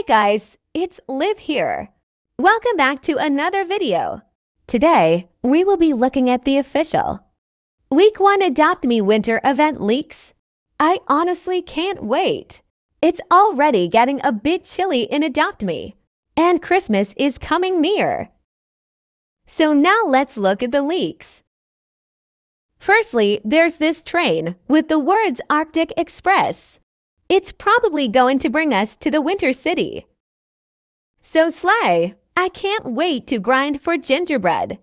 Hey guys, it's Liv here. Welcome back to another video. Today, we will be looking at the official Week 1 Adopt Me Winter event leaks. I honestly can't wait. It's already getting a bit chilly in Adopt Me, and Christmas is coming near. So now let's look at the leaks. Firstly, there's this train with the words Arctic Express. It's probably going to bring us to the winter city. So slay, I can't wait to grind for gingerbread.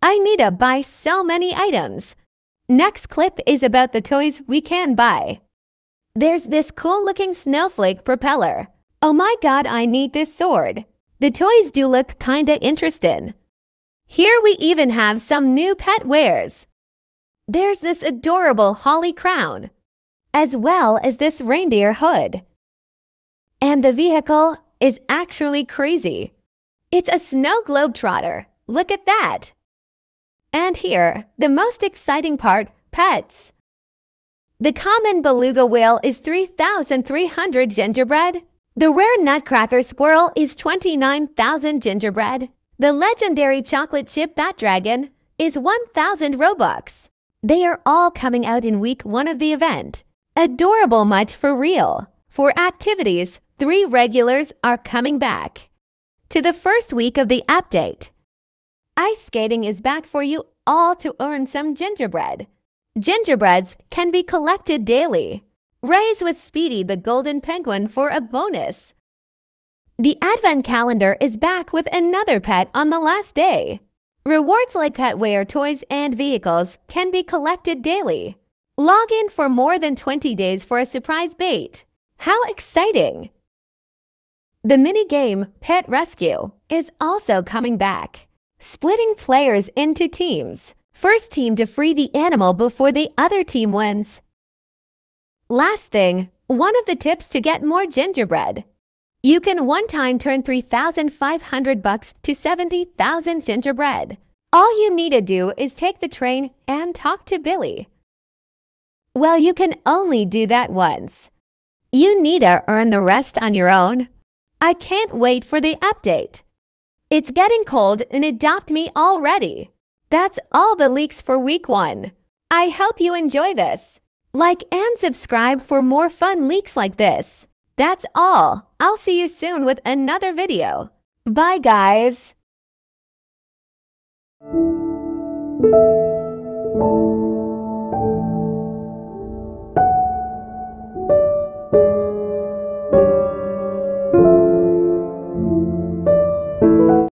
I need to buy so many items. Next clip is about the toys we can buy. There's this cool-looking snowflake propeller. Oh my god, I need this sword. The toys do look kinda interesting. Here we even have some new pet wares. There's this adorable holly crown, as well as this reindeer hood. And the vehicle is actually crazy. It's a snow globetrotter. Look at that. And here, the most exciting part, pets. The common beluga whale is 3,300 gingerbread. The rare nutcracker squirrel is 29,000 gingerbread. The legendary chocolate chip bat dragon is 1,000 Robux. They are all coming out in week 1 of the event. Adorable much for real. For activities, 3 regulars are coming back to the first week of the update. Ice skating is back for you all to earn some gingerbread. Gingerbreads can be collected daily. Raise with Speedy the golden penguin for a bonus. The advent calendar is back with another pet on the last day. Rewards like pet wear, toys, and vehicles can be collected daily. Log in for more than 20 days for a surprise bait. How exciting! The minigame Pet Rescue is also coming back, splitting players into teams. First team to free the animal before the other team wins. Last thing, one of the tips to get more gingerbread. You can one time turn 3,500 bucks to 70,000 gingerbread. All you need to do is take the train and talk to Billy. Well, you can only do that once. You need to earn the rest on your own. I can't wait for the update. It's getting cold and Adopt Me already. That's all the leaks for week 1. I hope you enjoy this. Like and subscribe for more fun leaks like this. That's all. I'll see you soon with another video. Bye guys.